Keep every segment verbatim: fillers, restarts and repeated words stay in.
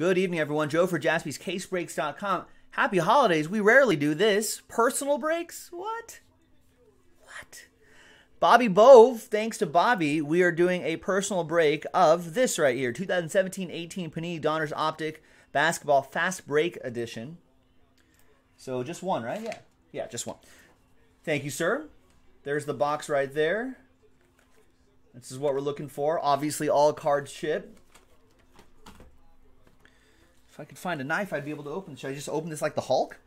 Good evening, everyone. Joe for Jaspys Case Breaks dot com. Happy holidays. We rarely do this. Personal breaks? What? What? Bobby Bove, thanks to Bobby, we are doing a personal break of this right here. twenty seventeen eighteen Panini Donruss Optic Basketball Fast Break Edition. So just one, right? Yeah. Yeah, just one. Thank you, sir. There's the box right there. This is what we're looking for. Obviously, all cards chip. If I could find a knife, I'd be able to open it. Should I just open this like the Hulk?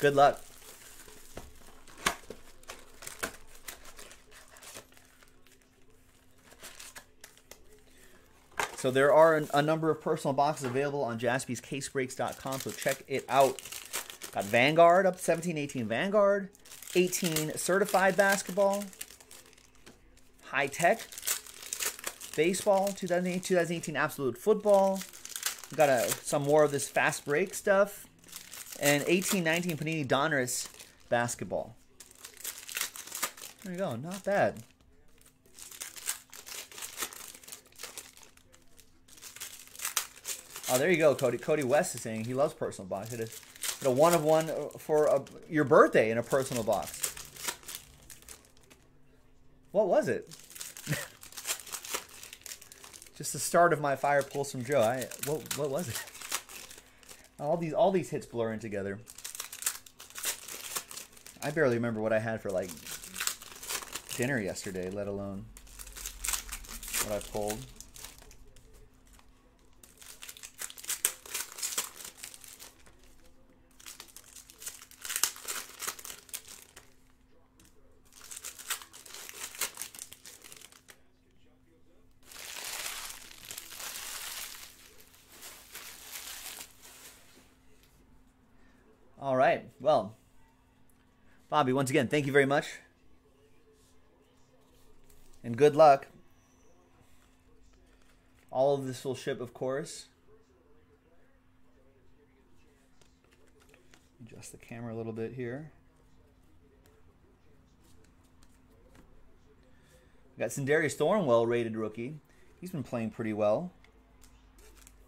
Good luck. So there are a number of personal boxes available on Jaspys Case Breaks dot com, so check it out. Got Vanguard up, seventeen eighteen Vanguard, eighteen Certified Basketball, High Tech, Baseball, twenty eighteen Absolute Football. We've got a, some more of this Fast Break stuff, and eighteen nineteen Panini Donruss Basketball. There you go, not bad. Oh, there you go, Cody. Cody West is saying he loves personal box. Hit a, hit a one of one for a, your birthday in a personal box. What was it? Just the start of my fire pulls from Joe. I what? What was it? All these all these hits blurring together. I barely remember what I had for like dinner yesterday, let alone what I pulled. All right. Well, Bobby, once again, thank you very much. And good luck. All of this will ship, of course. Adjust the camera a little bit here. We got Sindarius Thornwell, rated rookie. He's been playing pretty well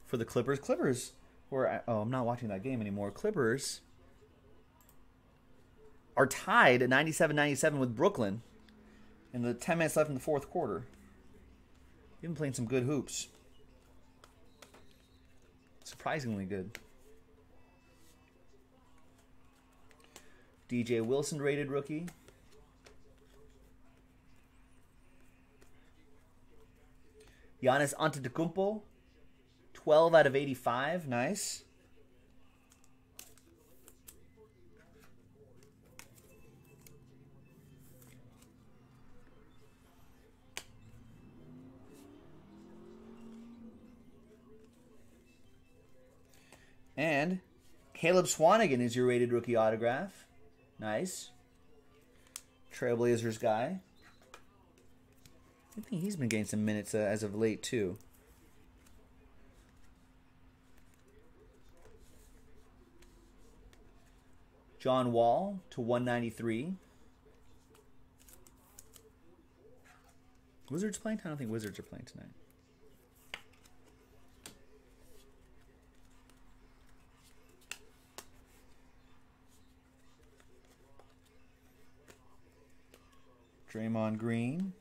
for the Clippers. Clippers were, oh, I'm not watching that game anymore. Clippers are tied at ninety-seven ninety-seven with Brooklyn in the ten minutes left in the fourth quarter. They've been playing some good hoops. Surprisingly good. D J Wilson, rated rookie. Giannis Antetokounmpo, twelve out of eighty-five. Nice. And Caleb Swanigan is your rated rookie autograph. Nice. Trailblazers guy. I think he's been getting some minutes uh, as of late, too. John Wall to one ninety-three. Wizards playing? I don't think Wizards are playing tonight. Draymond Green.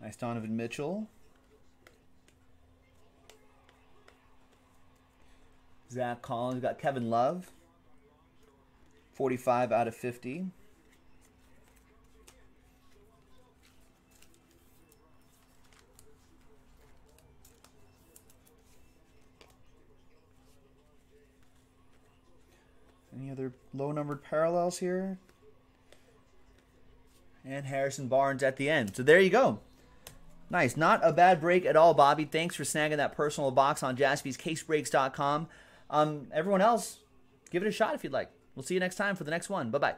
Nice Donovan Mitchell. Zach Collins. We've got Kevin Love. forty-five out of fifty. Any other low-numbered parallels here? And Harrison Barnes at the end. So there you go. Nice. Not a bad break at all, Bobby. Thanks for snagging that personal box on Jaspys Case Breaks dot com. Um, everyone else, give it a shot if you'd like. We'll see you next time for the next one. Bye-bye.